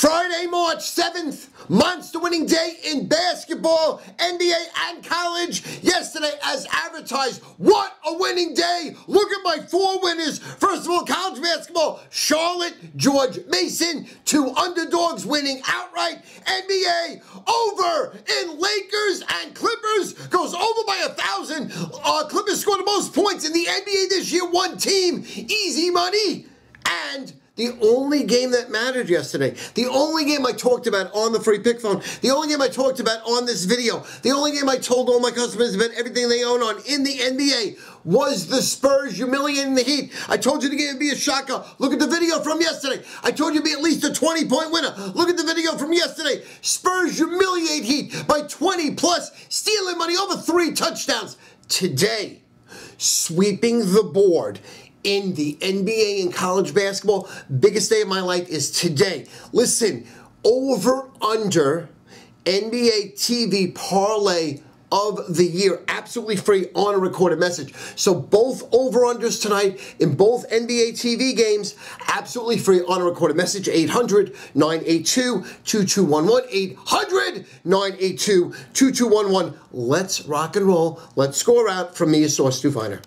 Friday, March 7th, monster-winning day in basketball, NBA, and college. Yesterday, as advertised, what a winning day. Look at my four winners. First of all, college basketball, Charlotte, George Mason, two underdogs winning outright. NBA, over in Lakers and Clippers, goes over by 1,000. Clippers scored the most points in the NBA this year. One team, easy money, and the only game that mattered yesterday, the only game I talked about on the free pick phone, the only game I talked about on this video, the only game I told all my customers about everything they own on in the NBA was the Spurs humiliating the Heat. I told you the game would be a shocker. Look at the video from yesterday. I told you it'd be at least a 20-point winner. Look at the video from yesterday. Spurs humiliate Heat by 20 plus, stealing money over 3 touchdowns. Today, sweeping the board in the NBA and college basketball. Biggest day of my life is today. Listen, over under NBA TV parlay of the year, absolutely free on a recorded message. So both over-unders tonight in both NBA TV games, absolutely free on a recorded message, 800-982-2211, 800-982-2211. Let's rock and roll. Let's score out. From me, your source, Stu Feiner.